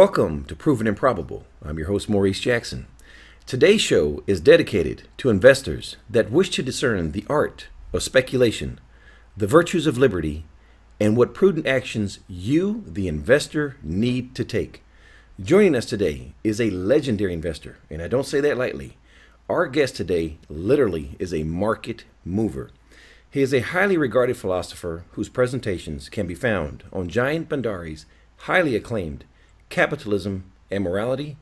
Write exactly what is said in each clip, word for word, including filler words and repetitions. Welcome to Proven and Probable. I'm your host, Maurice Jackson. Today's show is dedicated to investors that wish to discern the art of speculation, the virtues of liberty, and what prudent actions you, the investor, need to take. Joining us today is a legendary investor, and I don't say that lightly. Our guest today literally is a market mover. He is a highly regarded philosopher whose presentations can be found on Jayant Bhandari's highly acclaimed Capitalism and Morality,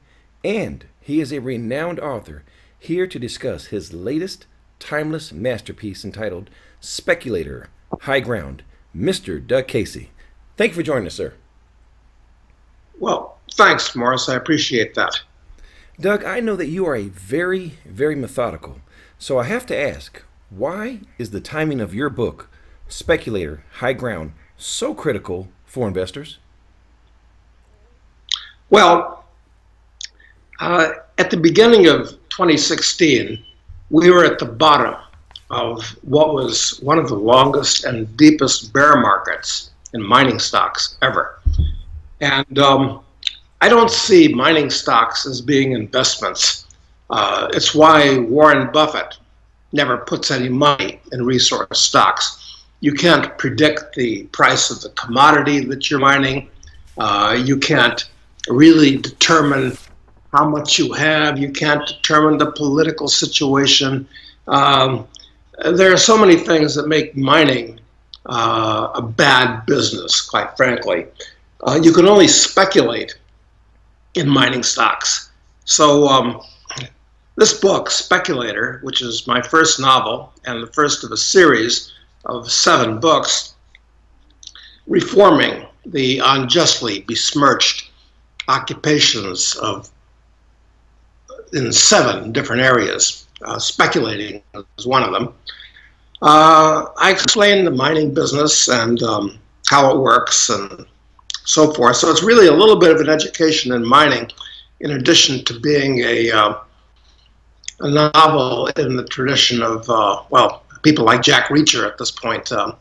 and he is a renowned author, here to discuss his latest timeless masterpiece entitled Speculator High Ground, Mister Doug Casey. Thank you for joining us, sir. Well, thanks, Morris. I appreciate that. Doug, I know that you are a very, very methodical, so I have to ask, why is the timing of your book, Speculator High Ground, so critical for investors? Well, uh, at the beginning of twenty sixteen, we were at the bottom of what was one of the longest and deepest bear markets in mining stocks ever. And um, I don't see mining stocks as being investments. Uh, it's why Warren Buffett never puts any money in resource stocks. You can't predict the price of the commodity that you're mining. Uh, you can't really determine how much you have. You can't determine the political situation. Um, there are so many things that make mining uh, a bad business, quite frankly. Uh, you can only speculate in mining stocks. So um, this book, Speculator, which is my first novel and the first of a series of seven books, reforming the unjustly besmirched occupations of in seven different areas. Uh, speculating is one of them. Uh, I explain the mining business and um, how it works and so forth. So it's really a little bit of an education in mining, in addition to being a, uh, a novel in the tradition of, uh, well, people like Jack Reacher at this point. Uh,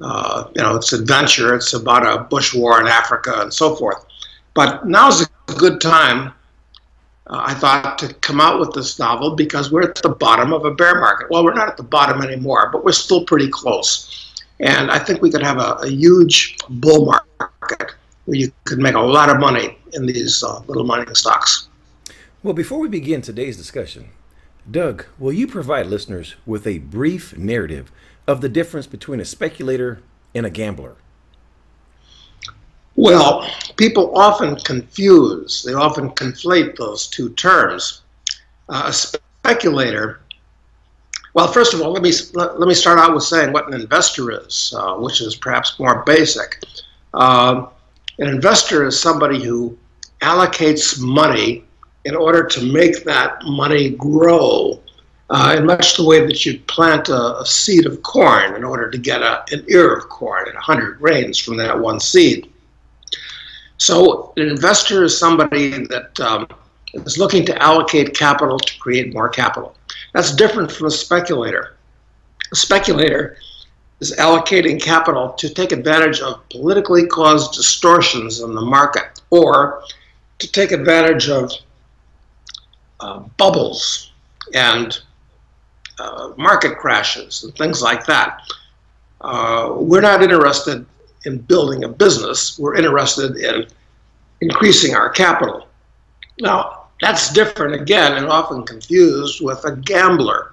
uh, you know, it's adventure. It's about a bush war in Africa and so forth. But now's a good time, uh, I thought, to come out with this novel because we're at the bottom of a bear market. Well, we're not at the bottom anymore, but we're still pretty close. And I think we could have a, a huge bull market where you could make a lot of money in these uh, little mining stocks. Well, before we begin today's discussion, Doug, will you provide listeners with a brief narrative of the difference between a speculator and a gambler? Well, people often confuse, they often conflate those two terms. Uh, a speculator, well, first of all, let me, let, let me start out with saying what an investor is, uh, which is perhaps more basic. Uh, an investor is somebody who allocates money in order to make that money grow, uh, in much the way that you'd plant a, a seed of corn in order to get a, an ear of corn and a hundred grains from that one seed. So an investor is somebody that um, is looking to allocate capital to create more capital. That's different from a speculator. A speculator is allocating capital to take advantage of politically caused distortions in the market, or to take advantage of uh, bubbles and uh, market crashes and things like that. Uh, we're not interested in building a business. We're interested in increasing our capital. Now, that's different again and often confused with a gambler.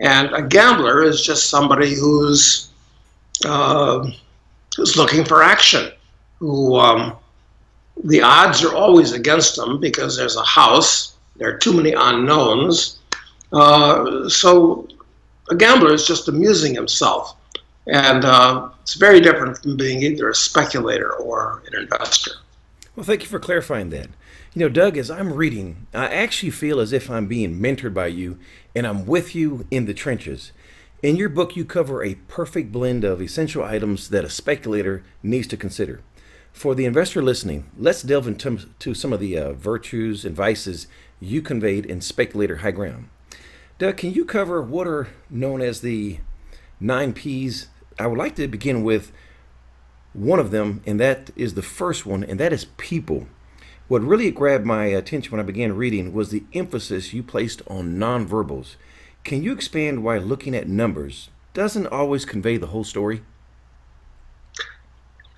And a gambler is just somebody who's uh, who's looking for action, who um, the odds are always against them because there's a house, there are too many unknowns. Uh, so a gambler is just amusing himself. And uh, it's very different from being either a speculator or an investor. Well, thank you for clarifying that. You know, Doug, as I'm reading, I actually feel as if I'm being mentored by you and I'm with you in the trenches. In your book, you cover a perfect blend of essential items that a speculator needs to consider. For the investor listening, let's delve into some of the uh, virtues and vices you conveyed in Speculator High Ground. Doug, can you cover what are known as the nine P's? I would like to begin with one of them, and that is the first one, and that is people. What really grabbed my attention when I began reading was the emphasis you placed on nonverbals. Can you expand why looking at numbers doesn't always convey the whole story?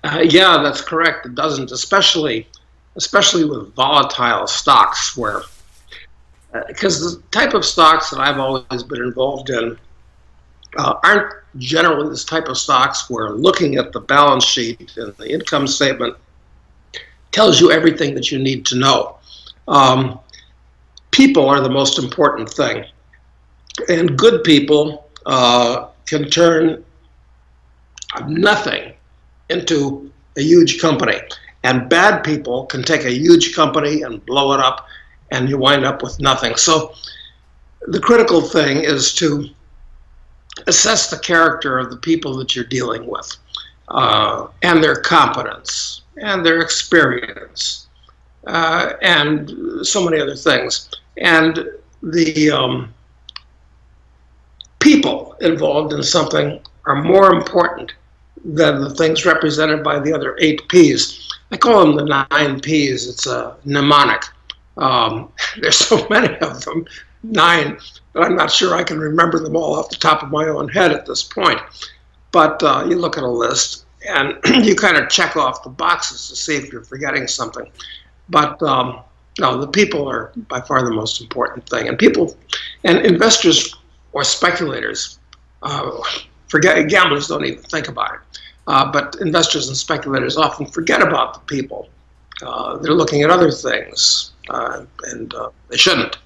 Uh, yeah, that's correct. It doesn't, especially especially with volatile stocks, where because uh, the type of stocks that I've always been involved in uh, aren't generally this type of stocks where looking at the balance sheet and the income statement tells you everything that you need to know. Um, people are the most important thing, and good people uh, can turn nothing into a huge company, and bad people can take a huge company and blow it up, and you wind up with nothing. So the critical thing is to assess the character of the people that you're dealing with, uh, and their competence and their experience, uh, and so many other things, and the um, people involved in something are more important than the things represented by the other eight P's. I call them the nine P's. It's a mnemonic. Um, there's so many of them, nine, that I'm not sure I can remember them all off the top of my own head at this point. But uh, you look at a list and you kind of check off the boxes to see if you're forgetting something. But um, no, the people are by far the most important thing. And people, and investors or speculators, uh, forget, gamblers don't even think about it. Uh, but investors and speculators often forget about the people. Uh, they're looking at other things, uh, and uh, they shouldn't.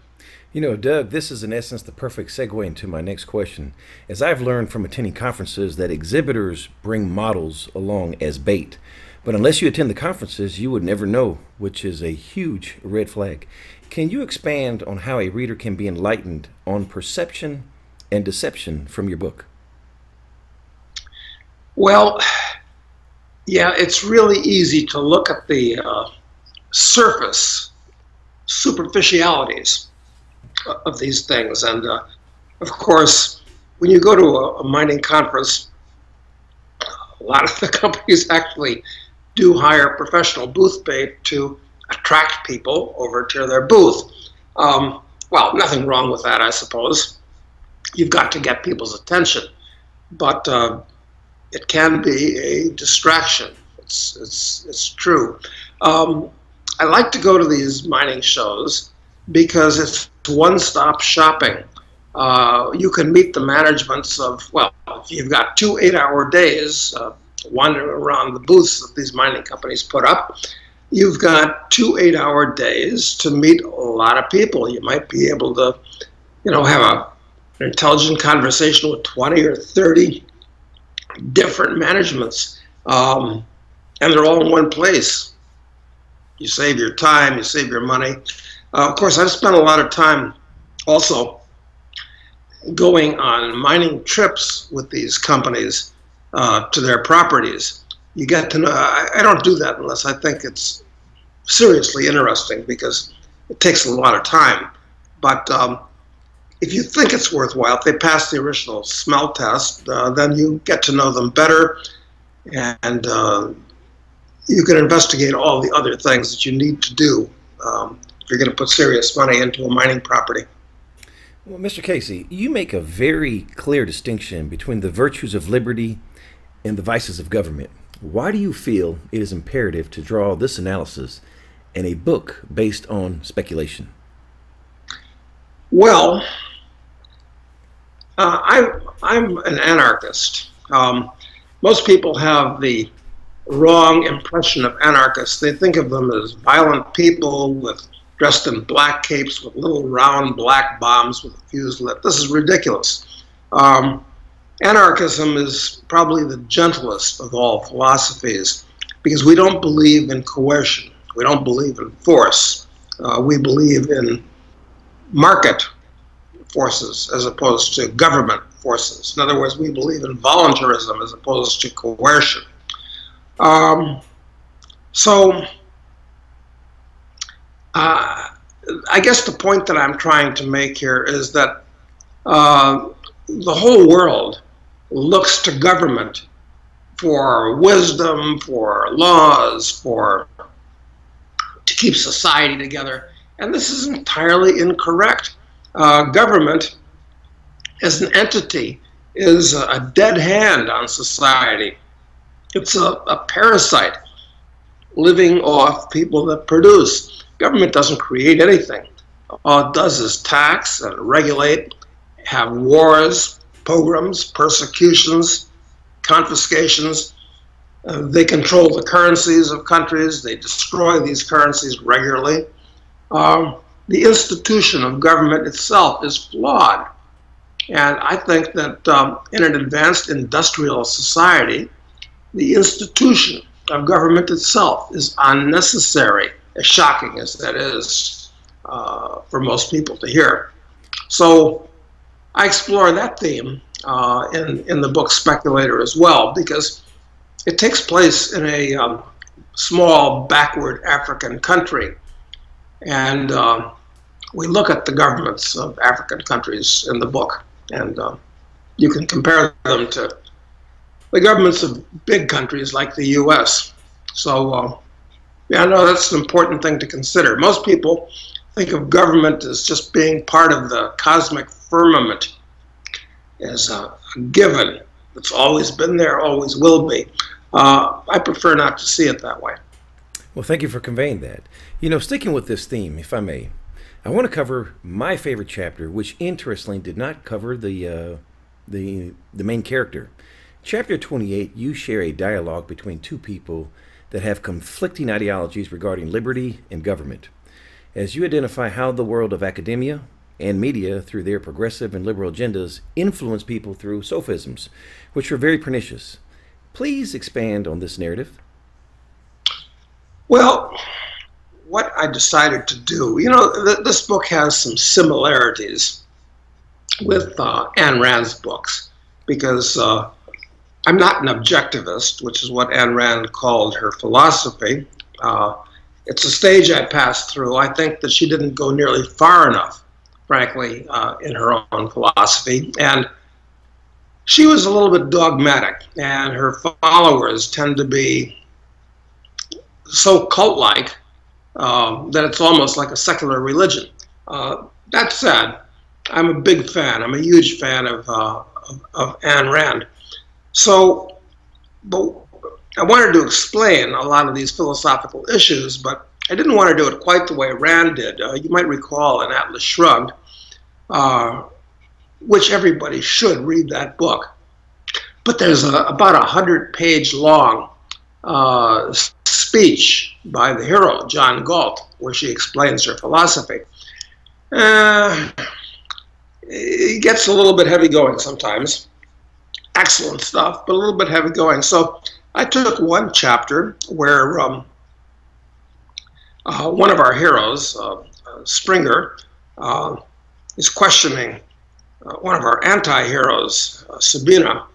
You know, Doug, this is in essence the perfect segue into my next question. As I've learned from attending conferences that exhibitors bring models along as bait, but unless you attend the conferences, you would never know, which is a huge red flag. Can you expand on how a reader can be enlightened on perception and deception from your book? Well, yeah, it's really easy to look at the uh, surface superficialities of these things. And uh, of course, when you go to a, a mining conference, a lot of the companies actually do hire professional booth bait to attract people over to their booth. Um, well, nothing wrong with that, I suppose. You've got to get people's attention, but uh, it can be a distraction. It's, it's, it's true. Um, I like to go to these mining shows because it's one-stop shopping. Uh, you can meet the managements of, well, if you've got two eight-hour days uh, wandering around the booths that these mining companies put up, you've got two eight-hour days to meet a lot of people. You might be able to, you know, have a, an intelligent conversation with twenty or thirty different managements, um, and they're all in one place. You save your time, you save your money. Uh, of course, I've spent a lot of time also going on mining trips with these companies uh, to their properties. You get to know, I, I don't do that unless I think it's seriously interesting, because it takes a lot of time. But um, if you think it's worthwhile, if they pass the original smell test, uh, then you get to know them better, and uh, you can investigate all the other things that you need to do um, if you're going to put serious money into a mining property. Well, Mister Casey, you make a very clear distinction between the virtues of liberty and the vices of government. Why do you feel it is imperative to draw this analysis in a book based on speculation? Well, uh, I, I'm an anarchist. Um, most people have the wrong impression of anarchists. They think of them as violent people with dressed in black capes with little round black bombs with a fuse lit. This is ridiculous. Um, anarchism is probably the gentlest of all philosophies, because we don't believe in coercion. We don't believe in force. Uh, we believe in market forces as opposed to government forces. In other words, we believe in voluntarism as opposed to coercion. Um, so, Uh, I guess the point that I'm trying to make here is that uh, the whole world looks to government for wisdom, for laws, for to keep society together. And this is entirely incorrect. Uh, government as an entity is a, a dead hand on society. It's a, a parasite living off people that produce. Government doesn't create anything. All it does is tax and regulate, have wars, pogroms, persecutions, confiscations. Uh, they control the currencies of countries. They destroy these currencies regularly. Um, the institution of government itself is flawed. And I think that um, in an advanced industrial society, the institution of government itself is unnecessary, as shocking as that is uh, for most people to hear. So I explore that theme uh, in, in the book Speculator as well, because it takes place in a um, small, backward African country. And uh, we look at the governments of African countries in the book, and uh, you can compare them to the governments of big countries like the U S. So uh, yeah, I know that's an important thing to consider. Most people think of government as just being part of the cosmic firmament, as a given. It's always been there, always will be. Uh, I prefer not to see it that way. Well, thank you for conveying that. You know, sticking with this theme, if I may, I want to cover my favorite chapter, which interestingly did not cover the uh, the the main character. Chapter twenty-eight, you share a dialogue between two people that have conflicting ideologies regarding liberty and government, as you identify how the world of academia and media, through their progressive and liberal agendas, influence people through sophisms, which are very pernicious. Please expand on this narrative. Well, what I decided to do, you know, th this book has some similarities with uh, Ayn Rand's books, because uh, I'm not an objectivist, which is what Ayn Rand called her philosophy. Uh, it's a stage I passed through. I think that she didn't go nearly far enough, frankly, uh, in her own philosophy. And she was a little bit dogmatic, and her followers tend to be so cult-like um, that it's almost like a secular religion. Uh, that said, I'm a big fan. I'm a huge fan of, uh, of, of Ayn Rand. So, but I wanted to explain a lot of these philosophical issues, but I didn't want to do it quite the way Rand did. Uh, you might recall in Atlas Shrugged, uh, which everybody should read that book. But there's a, about a hundred-page long uh, speech by the hero, John Galt, where she explains her philosophy. Uh, it gets a little bit heavy going sometimes. Excellent stuff, but a little bit heavy going. So I took one chapter where um, Uh, one of our heroes, uh, uh, Springer, uh, is questioning uh, one of our anti-heroes, uh, Sabina,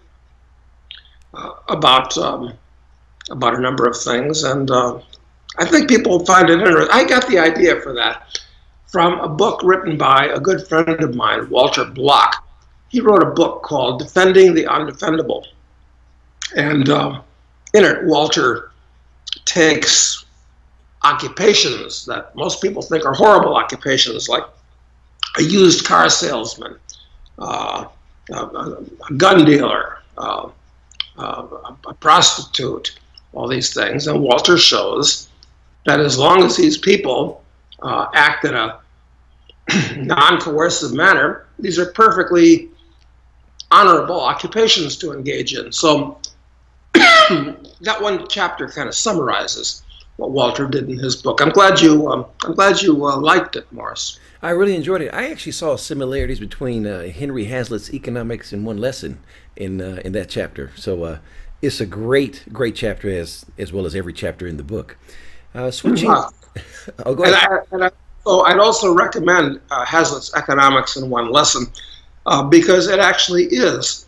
uh, about um, about a number of things, and uh, I think people find it interesting. I got the idea for that from a book written by a good friend of mine, Walter Block. He wrote a book called Defending the Undefendable, and uh, in it, Walter takes occupations that most people think are horrible occupations, like a used car salesman, uh, a, a gun dealer, uh, uh, a prostitute, all these things. And Walter shows that as long as these people uh, act in a non-coercive manner, these are perfectly honorable occupations to engage in. So that one chapter kind of summarizes what Walter did in his book. I'm glad you, um, I'm glad you uh, liked it, Morris. I really enjoyed it. I actually saw similarities between uh, Henry Hazlitt's Economics in One Lesson in uh, in that chapter. So uh, it's a great, great chapter, as as well as every chapter in the book. Uh, switching. Uh, I'll go and ahead. I, and I, so I'd also recommend uh, Hazlitt's Economics in One Lesson uh, because it actually is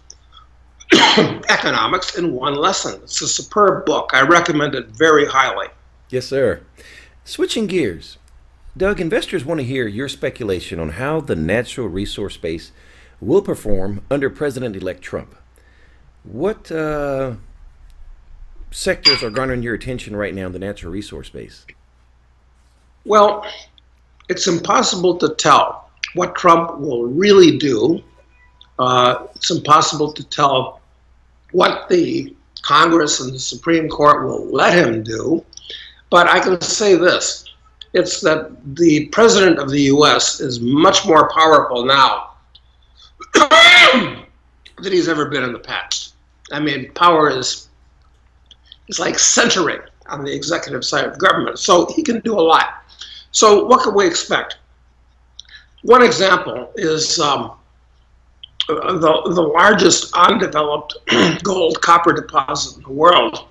economics in one lesson. It's a superb book. I recommend it very highly. Yes, sir. Switching gears, Doug, investors want to hear your speculation on how the natural resource space will perform under President-elect Trump. What uh, sectors are garnering your attention right now in the natural resource space? Well, it's impossible to tell what Trump will really do. Uh, it's impossible to tell what the Congress and the Supreme Court will let him do. But I can say this. It's that the president of the U S is much more powerful now than he's ever been in the past. I mean, power is, it's like centering on the executive side of government. So he can do a lot. So what can we expect? One example is um, the, the largest undeveloped gold copper deposit in the world,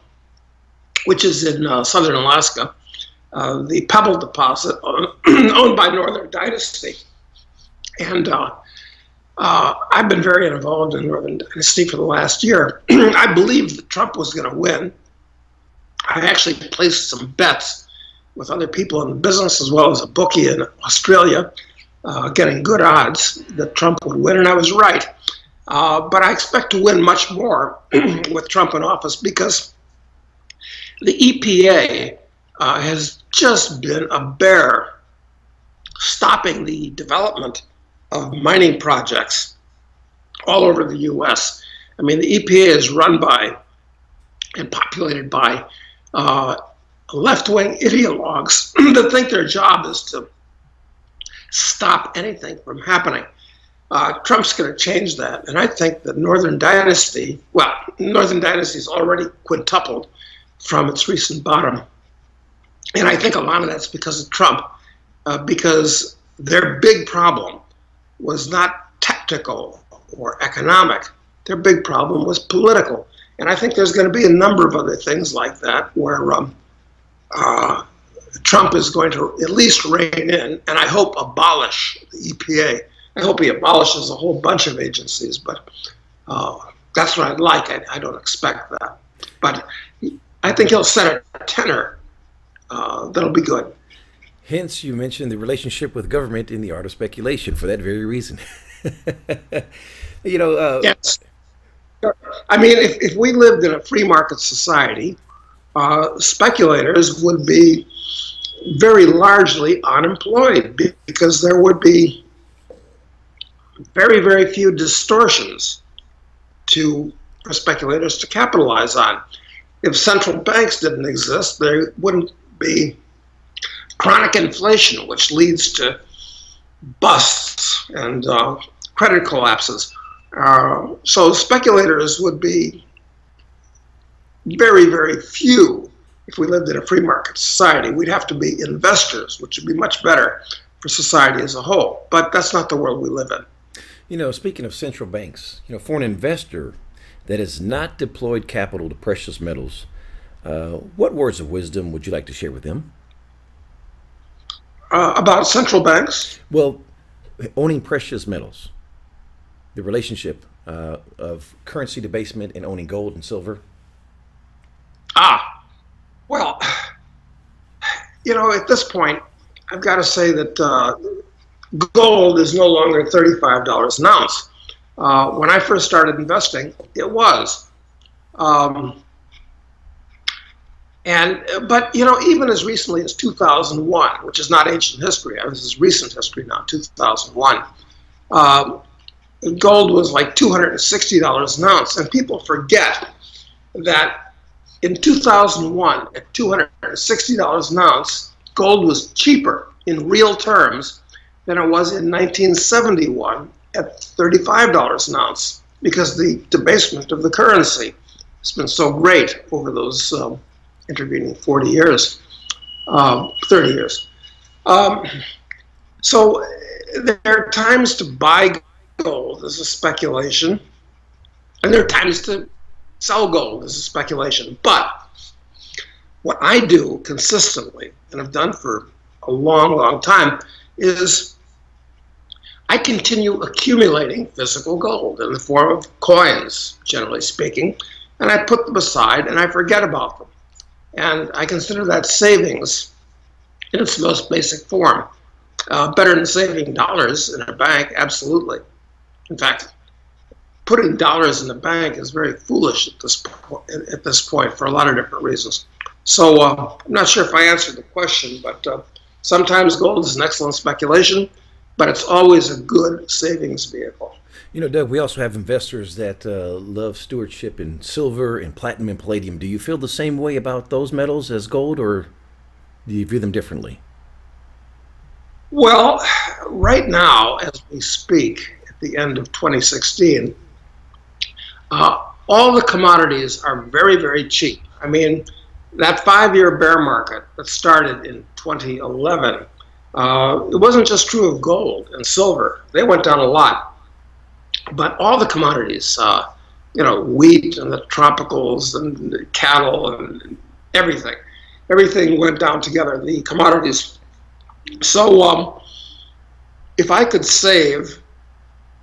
which is in uh, southern Alaska, uh, the Pebble deposit owned by Northern Dynasty. And uh, uh, I've been very involved in Northern Dynasty for the last year. I believed that Trump was going to win. I actually placed some bets with other people in the business, as well as a bookie in Australia, uh, getting good odds that Trump would win, and I was right. Uh, but I expect to win much more with Trump in office, because the E P A uh, has just been a bear stopping the development of mining projects all over the U S. I mean, the E P A is run by and populated by uh, left-wing ideologues that think their job is to stop anything from happening. Uh, Trump's going to change that, and I think that Northern Dynasty, well, Northern Dynasty's already quintupled from its recent bottom, and I think a lot of that's because of Trump, uh, because their big problem was not tactical or economic. Their big problem was political, and I think there's going to be a number of other things like that where um, Uh, Trump is going to at least rein in, and I hope abolish the E P A. I hope he abolishes a whole bunch of agencies, but uh, that's what I'd like. I, I don't expect that. But I think he'll set a tenor uh, that'll be good. Hence, you mentioned the relationship with government in The Art of Speculation for that very reason. you know. Uh, yes. I mean, if, if we lived in a free market society, Uh, speculators would be very largely unemployed, because there would be very, very few distortions to, for speculators to capitalize on. If central banks didn't exist, there wouldn't be chronic inflation, which leads to busts and uh, credit collapses. Uh, so speculators would be very, very few. If we lived in a free market society, we'd have to be investors, which would be much better for society as a whole. But that's not the world we live in. You know, speaking of central banks, you know, for an investor that has not deployed capital to precious metals, uh, what words of wisdom would you like to share with them? Uh, about central banks? Well, owning precious metals, the relationship uh, of currency debasement and owning gold and silver. Ah, well, you know, at this point, I've got to say that uh, gold is no longer thirty-five dollars an ounce. Uh, when I first started investing, it was. Um, and but, you know, even as recently as two thousand one, which is not ancient history, this is recent history now, two thousand one, uh, gold was like two hundred sixty dollars an ounce. And people forget that in two thousand one, at two hundred sixty dollars an ounce, gold was cheaper in real terms than it was in nineteen seventy-one at thirty-five dollars an ounce, because the debasement of the currency has been so great over those um, intervening forty years, um, thirty years. Um, so there are times to buy gold as a speculation, and there are times to sell gold is a speculation. But what I do consistently, and have done for a long, long time, is I continue accumulating physical gold in the form of coins, generally speaking, and I put them aside and I forget about them. And I consider that savings in its most basic form. Uh, better than saving dollars in a bank, absolutely. In fact, putting dollars in the bank is very foolish at this point, at this point for a lot of different reasons. So uh, I'm not sure if I answered the question, but uh, Sometimes gold is an excellent speculation, but it's always a good savings vehicle. You know, Doug, we also have investors that uh, love stewardship in silver and platinum and palladium. Do you feel the same way about those metals as gold, or do you view them differently? Well, right now, as we speak, at the end of twenty sixteen, uh, all the commodities are very, very cheap. I mean, that five-year bear market that started in twenty eleven, uh, it wasn't just true of gold and silver. They went down a lot. But all the commodities, uh, you know, wheat and the tropicals and the cattle and everything, everything went down together, the commodities. So um, if I could save,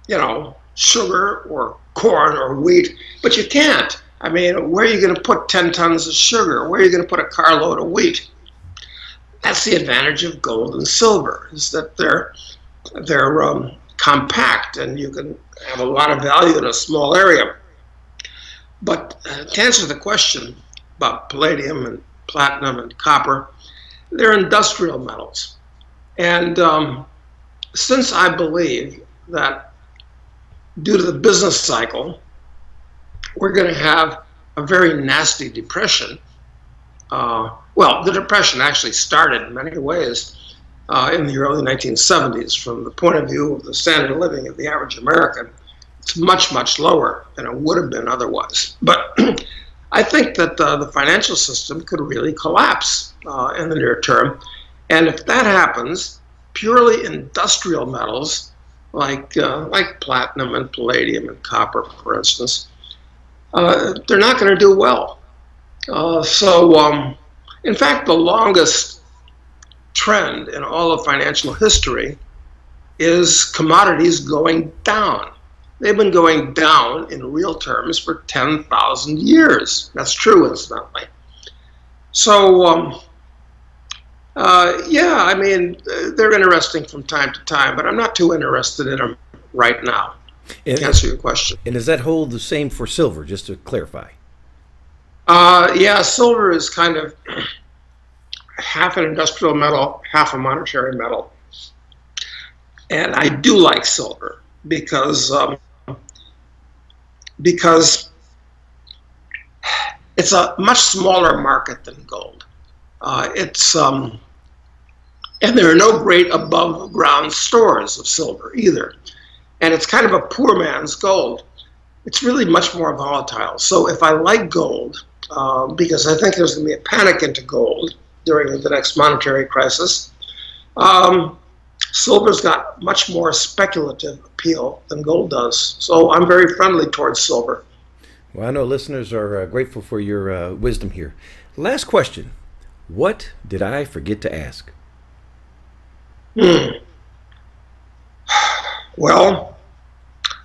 you know, sugar or corn or wheat, but you can't. I mean, where are you going to put ten tons of sugar? Where are you going to put a carload of wheat? That's the advantage of gold and silver, is that they're, they're um, compact and you can have a lot of value in a small area. But uh, to answer the question about palladium and platinum and copper, they're industrial metals. And um, since I believe that due to the business cycle, we're going to have a very nasty depression. Uh, well, the depression actually started in many ways uh, in the early nineteen seventies. From the point of view of the standard of living of the average American, it's much, much lower than it would have been otherwise. But I think that uh, the financial system could really collapse uh, in the near term. And if that happens, purely industrial metals like, uh, like platinum and palladium and copper, for instance, Uh, they're not going to do well. Uh, so, um, in fact, the longest trend in all of financial history is commodities going down. They've been going down in real terms for ten thousand years. That's true, incidentally. So, um, uh, yeah, I mean, they're interesting from time to time, but I'm not too interested in them right now. And, to answer your question. And does that hold the same for silver, just to clarify? Uh, yeah, silver is kind of half an industrial metal, half a monetary metal. And I do like silver because, um, because it's a much smaller market than gold. Uh, it's, um, and there are no great above-ground stores of silver either. And it's kind of a poor man's gold. It's really much more volatile. So if I like gold, uh, because I think there's going to be a panic into gold during the next monetary crisis, um, silver's got much more speculative appeal than gold does. So I'm very friendly towards silver. Well, I know listeners are uh, grateful for your uh, wisdom here. Last question. What did I forget to ask? Hmm. Well,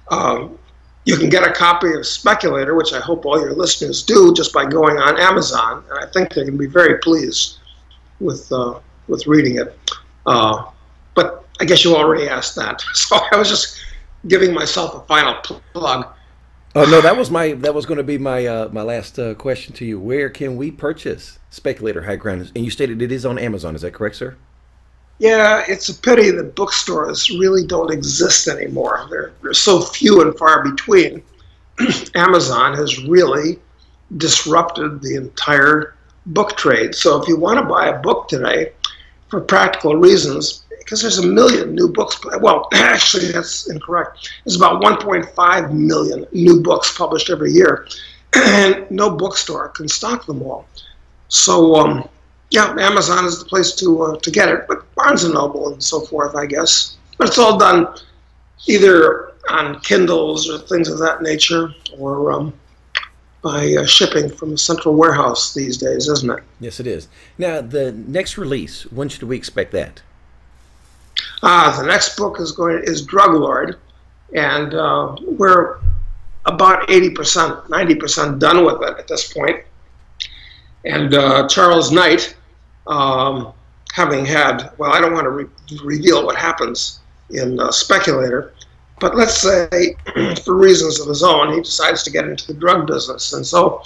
um, you can get a copy of Speculator, which I hope all your listeners do, just by going on Amazon. And I think they're going to be very pleased with uh, with reading it. Uh, but I guess you already asked that, so I was just giving myself a final plug. Oh no, that was my that was going to be my uh, my last uh, question to you. Where can we purchase Speculator High Ground? And you stated it is on Amazon. Is that correct, sir? Yeah, it's a pity that bookstores really don't exist anymore. They're, they're so few and far between. Amazon has really disrupted the entire book trade. So if you want to buy a book today, for practical reasons, because there's a million new books, well, actually that's incorrect. There's about one point five million new books published every year, and no bookstore can stock them all. So, um, yeah, Amazon is the place to uh, to get it, but Barnes and Noble and so forth, I guess. But it's all done either on Kindles or things of that nature, or um, by uh, shipping from a central warehouse these days, isn't it? Yes, it is. Now, the next release, when should we expect that? Ah, uh, the next book is going is Drug Lord, and uh, we're about eighty percent, ninety percent done with it at this point. And uh, Charles Knight, um, having had, well, I don't want to re reveal what happens in uh, Speculator, but let's say for reasons of his own, he decides to get into the drug business. And so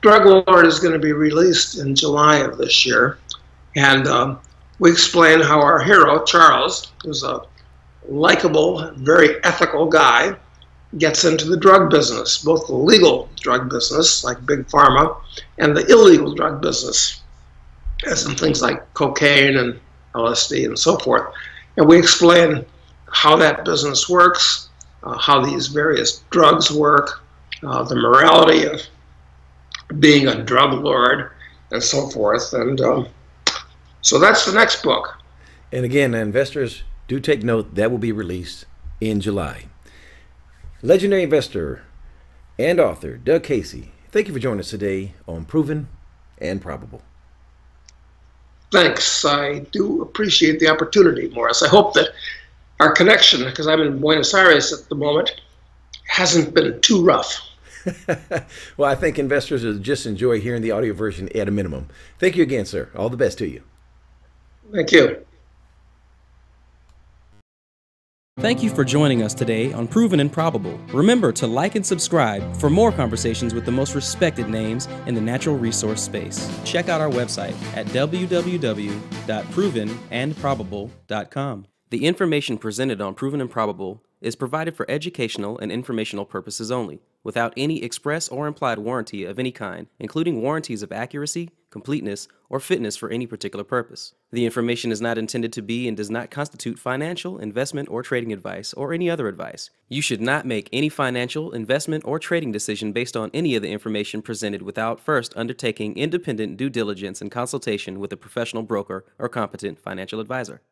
Drug Lord is going to be released in July of this year. And um, we explain how our hero, Charles, who's a likable, very ethical guy, gets into the drug business, both the legal drug business, like Big Pharma, and the illegal drug business, as in things like cocaine and L S D and so forth. And we explain how that business works, uh, how these various drugs work, uh, the morality of being a drug lord, and so forth. And um, so that's the next book. And again, investors, do take note, that will be released in July. Legendary investor and author Doug Casey, thank you for joining us today on Proven and Probable. Thanks. I do appreciate the opportunity, Maurice. I hope that our connection, because I'm in Buenos Aires at the moment, hasn't been too rough. Well, I think investors will just enjoy hearing the audio version at a minimum. Thank you again, sir. All the best to you. Thank you. Thank you for joining us today on Proven and Probable. Remember to like and subscribe for more conversations with the most respected names in the natural resource space. Check out our website at w w w dot proven and probable dot com. The information presented on Proven and Probable is provided for educational and informational purposes only, without any express or implied warranty of any kind, including warranties of accuracy, completeness, or fitness for any particular purpose. The information is not intended to be and does not constitute financial, investment, or trading advice or any other advice. You should not make any financial, investment, or trading decision based on any of the information presented without first undertaking independent due diligence and consultation with a professional broker or competent financial advisor.